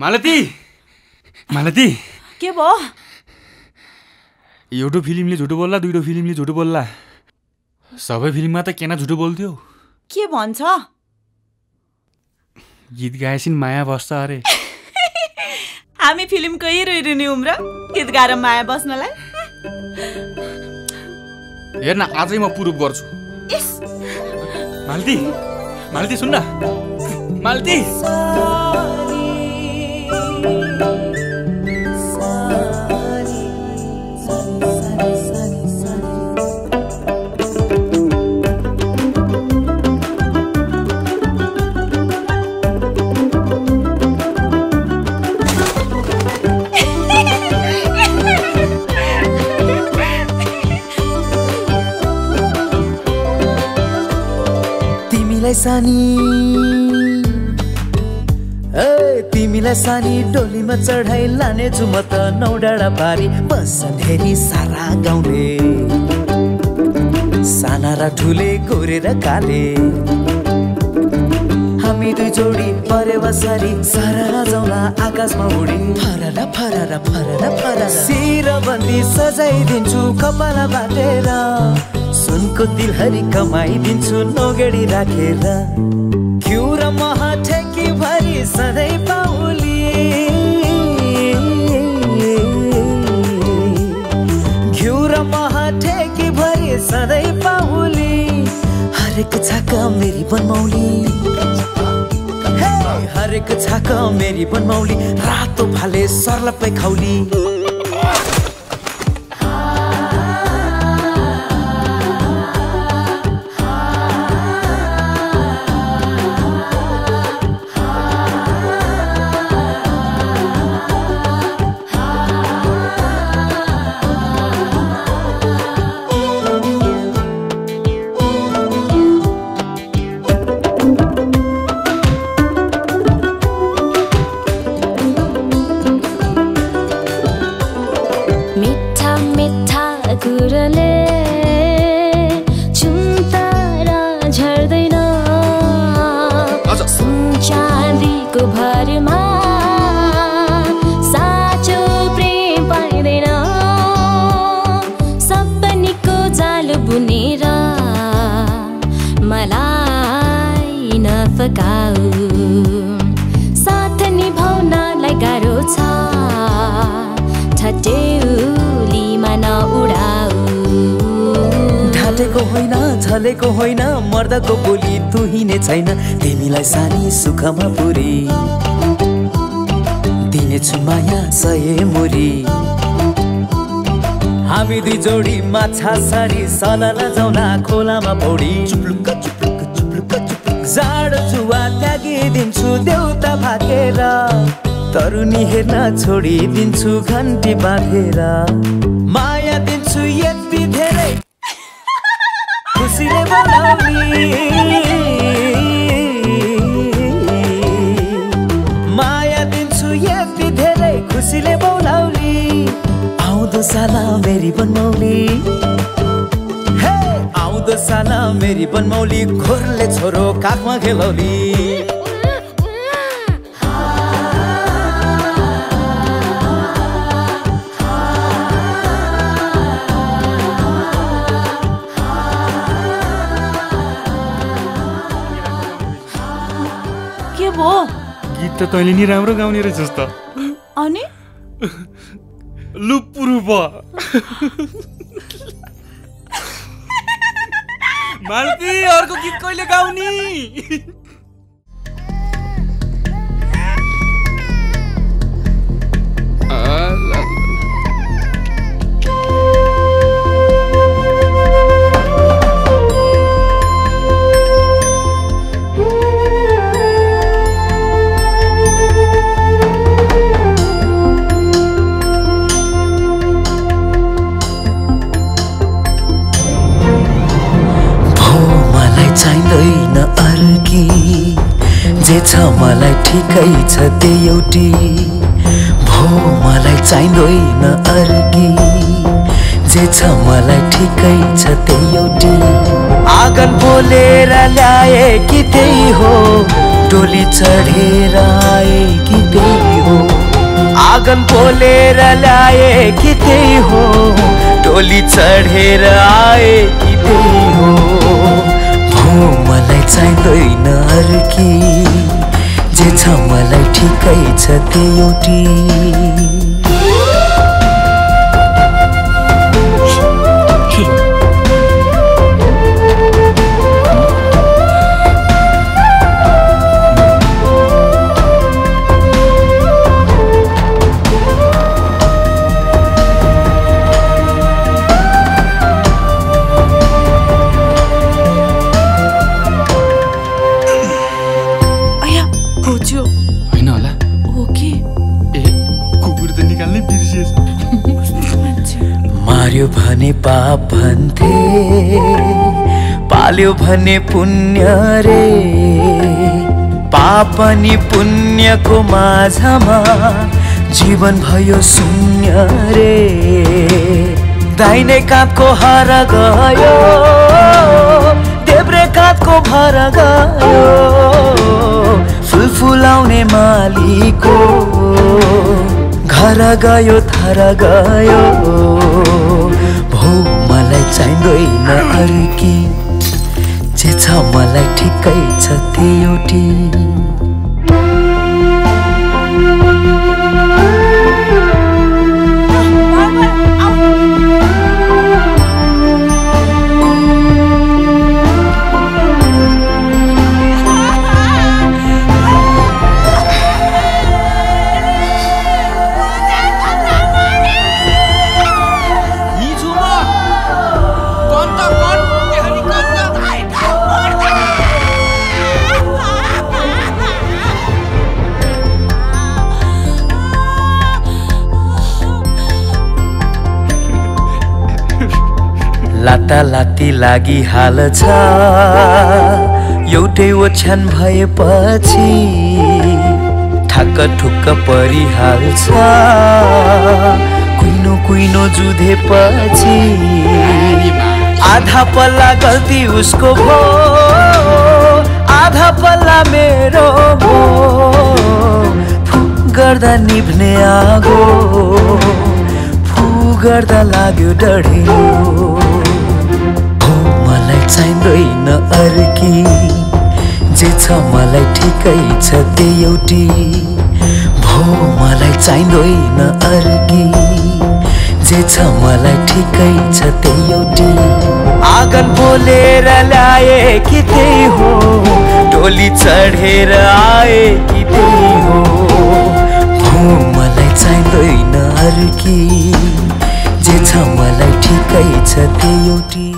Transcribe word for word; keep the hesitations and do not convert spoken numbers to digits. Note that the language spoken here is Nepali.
मालती मालती के भो एउटा फिल्मले झुटो बोल्ला दुईटो फिल्मले झुटो बोल्ला सबै फिल्ममा त केना झुटो बोल्थ्यो के भन्छ गीत गाएसिन माया बस्छ अरे हामी फिल्मको हिरो हिरोइन हुम र गीत गाएर माया बस्नलाई हेर्न आजै म प्रुभ गर्छु यस मालती मालती सुन्न मालती तिमीलाई सानी डोलीमा चढाई लाने छु म त नौ डाँडा पारी बसधेरी सारा गाउँले साना र ठुले गोरे र काले हामी दुई जोडी परेवासरी सारा जाउँला आकाशमा उडी फरर फरर फरर फरर सिरबन्दी सजाइदिन्छु कपाल बाटेर सुनको दिलहरी कमाइदिन्छु नोगेडी राखेर क्युर मह ठेकी भरी सधैँ पाउली क्युर मह ठेकी भरी सधैँ पाउली हरेक छाक मेरी बनमौली हरेक छाक मेरी बनमौली रातो भाले सर्लपै खौली मर्दको बोली तुहिने छैन तिमीलाई सानी सुखमा पुरी दिनेछु माया सय मुरी हामी दुई जोडी माछा सारी सलला जाउला खोलामा पौडी चुप्लुक चुप्लुक चुप्लुक चुप्लुक जाडो जुवा त्यागिदिन्छु देउता भागेर तरुनी हेर्न छोडिदिन्छु घन्टी बाँधेर माया दिन्छु यति धेरै खुसीले माया दिन्छु यति धेरै खुसीले बौलाउली आउँदो साला मेरी बनमौली हे आउँदो साला मेरी बनमौली खोरले छोरो काखमा खेलौली तो तैले नि राम्रो गाउने रहेछस् त अनि लुपुरुप मालती अर्को गीत कहिले गाउने मलाई ठिकै छ त्यो एउटी भो मलाई चाहिँदैन अर्की जे छ मलाई ठिकै छ त्यो एउटी आँगन बोलेर ल्याए कि त्यही हो डोली चढेर आए कि त्यही हो आंगन पोलेर लाए किते हो, डोली चढ़ेर आए किते हो। हो मलाई चाहिँदैन अर्की, जे छ मलाई ठिकै छ त्यो एउटी। मार्यो भने पाप भन्थे, पाल्यो भने पुण्य रे। पाप अनि पुण्यको माझमा जीवन भयो शून्य रे। दाहिने काँधको हर गयो, देब्रे काँधको भर गयो। फुल फुलाउने मालीको घर गयो थर गयो। भो मलाई चाहिँदैन अर्की, जे छ मलाई ठिकै छ त्यो एउटी। लाता लाती लागी हाल छ, एउटै ओछ्यान भएपछि ठक्क ठुक्क परिहाल्छ। कुइनो कुइनो जुधेपछि आधा पल्ला गल्ती उसको भो, आधा पल्ला मेरो भो। फुक गर्दा निभ्ने आगो, फुक गर्दा लाग्यो डढेलो। चाहिँदैन अर्की, जे छ मलाई ठिकै छ त्यो एउटी। भो मलाई चाहिँदैन अर्की, जे छ मलाई ठिकै छ त्यो एउटी। आँगन पोलेर ल्याए कि त्यही हो, डोली चढेर आए कि त्यही हो। भो मलाई चाहिँदैन अर्की, जे छ मलाई ठिकै छ त्यो एउटी।